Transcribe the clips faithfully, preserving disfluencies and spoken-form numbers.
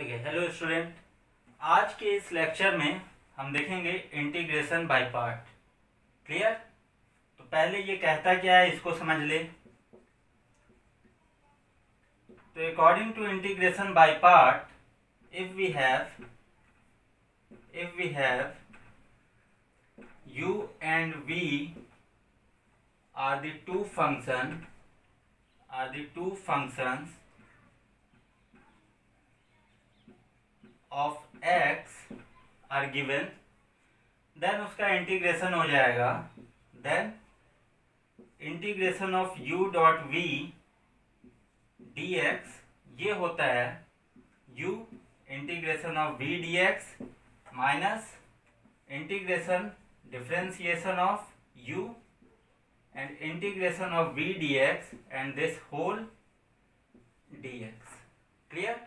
देखिए hello student, आज के इस लेक्चर में हम देखेंगे इंटीग्रेशन बाय पार्ट। क्लियर? तो पहले ये कहता क्या है इसको समझ ले। तो according to integration by part, if we have if we have u and v are the two function are the two functions of x are given, then उसका इंटीग्रेशन हो जाएगा, then integration of u dot v dx। ये होता है u integration of v dx minus integration differentiation of u and integration of v dx and this whole dx। Clear?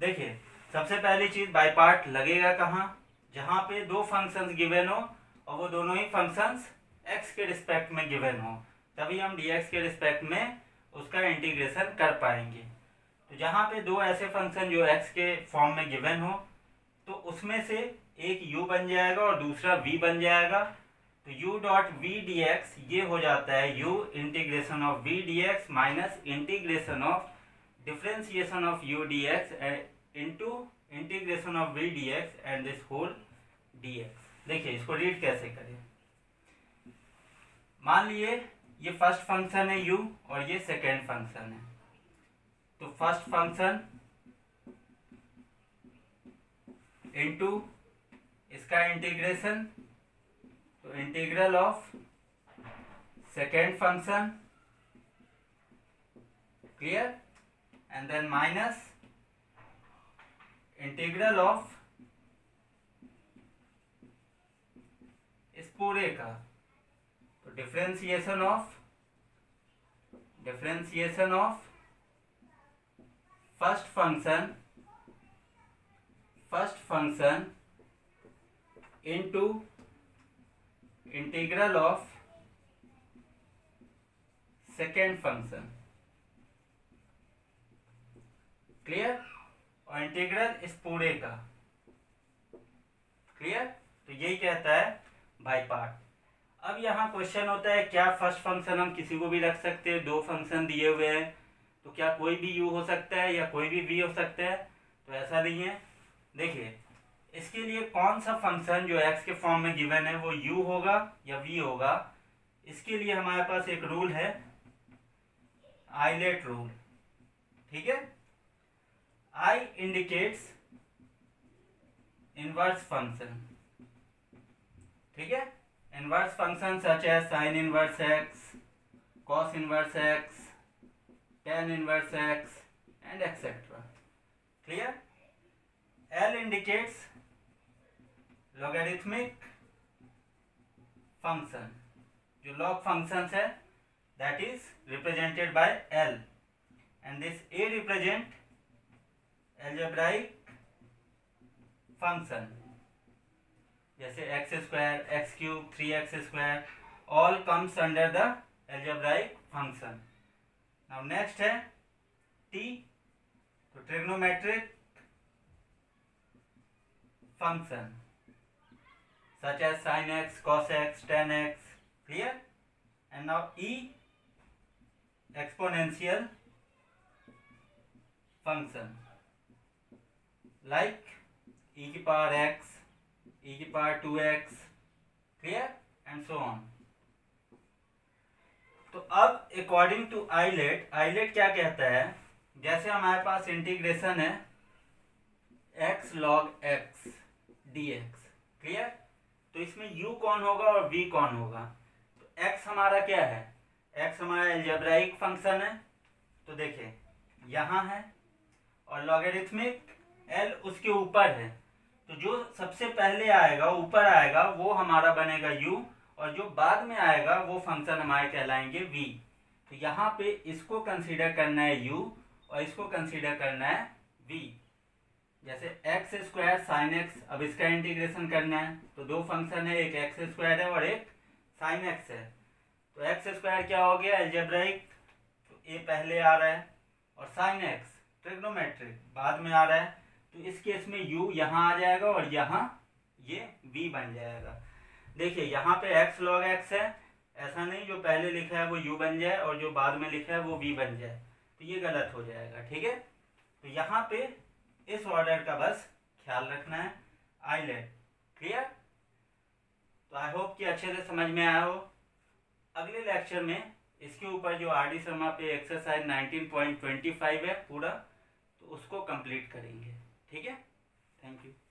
देखिए सबसे पहली चीज, बाय पार्ट लगेगा कहाँ? जहाँ पे दो फंक्शंस गिवन हो और वो दोनों ही फंक्शंस x के रिस्पेक्ट में गिवन हो, तभी हम dx के रिस्पेक्ट में उसका इंटीग्रेशन कर पाएंगे। तो जहाँ पे दो ऐसे फंक्शन जो x के फॉर्म में गिवन हो, तो उसमें से एक u बन जाएगा और दूसरा v बन जाएगा। तो u डॉट v dx ये हो जाता है u integration of v dx minus integration of differentiation of u dx into integration of v dx and this whole dx। देखिए इसको रीड कैसे करें। मान लिए ये फर्स्ट फंक्शन है u और ये सेकेंड फंक्शन है। तो फर्स्ट फंक्शन इनटू इसका इंटीग्रेशन, तो integral of second function. Clear? And then minus integral of इस पूरे का, तो differentiation of differentiation of first function first function into integral of second function. Clear? और इंटीग्रल इस पूरे का। क्लियर? तो यही कहता है बाय पार्ट। अब यहाँ क्वेश्चन होता है, क्या फर्स्ट फंक्शन हम किसी को भी रख सकते हैं? दो फंक्शन दिए हुए हैं, तो क्या कोई भी u हो सकता है या कोई भी v हो सकता है? तो ऐसा नहीं है। देखिए इसके लिए कौन सा फंक्शन जो x के फॉर्म में गिवन है वो u होगा या v होगा, इसके लिए हमारे पास एक रूल है, आइलेट रूल। ठीक है? I indicates inverse function। ठीक है? inverse function such as sin inverse x, cos inverse x, tan inverse x and et cetera। Clear? L indicates logarithmic function, जो log functions है that is represented by L, and this A represent algebraic function जैसे X square, X cube, three X square, all comes under the algebraic function. Now next है T, तो trigonometric function such as sine x, cos x, tan x. Clear? And now E, exponential function like e की पावर x, e की पावर two X, clear and so on. तो अब according to islet, islet क्या कहता है, जैसे हमारे पास इंटीग्रेशन है x log x dx। Clear? तो इसमें u कौन होगा और v कौन होगा? तो x हमारा क्या है? x हमारा एल्जेब्राइक फंक्शन है, तो देखें यहाँ है, और लॉगरिथमिक L उसके ऊपर है, तो जो सबसे पहले आएगा, ऊपर आएगा, वो हमारा बनेगा U, और जो बाद में आएगा वो फंक्शन हमारे कहलाएंगे V। तो यहाँ पे इसको कंसीडर करना है U और इसको कंसीडर करना है V। जैसे एक्स स्क्वायर साइन एक्स, अब इसका इंटीग्रेशन करना है, तो दो फंक्शन है, एक एक्स स्क्वायर है और एक साइन एक्स है। तो एक्स स्क्वायर क्या हो गया? एल्जेब्राइक, तो ए पहले आ रहा है, और साइन एक्स ट्रिग्नोमेट्रिक बाद में आ रहा है, तो इस केस में u यहाँ आ जाएगा और यहाँ ये v बन जाएगा। देखिए यहाँ पे x log x है, ऐसा नहीं जो पहले लिखा है वो u बन जाए और जो बाद में लिखा है वो v बन जाए, तो ये गलत हो जाएगा। ठीक है, तो यहाँ पे इस ऑर्डर का बस ख्याल रखना है आइलेट। क्लियर? तो आई होप कि अच्छे से समझ में आया हो। अगले लेक्चर में इसके ऊपर जो आर डी शर्मा पे exercise nineteen point two five है पूरा, तो उसको कंप्लीट करेंगे। ठीक है, थैंक यू।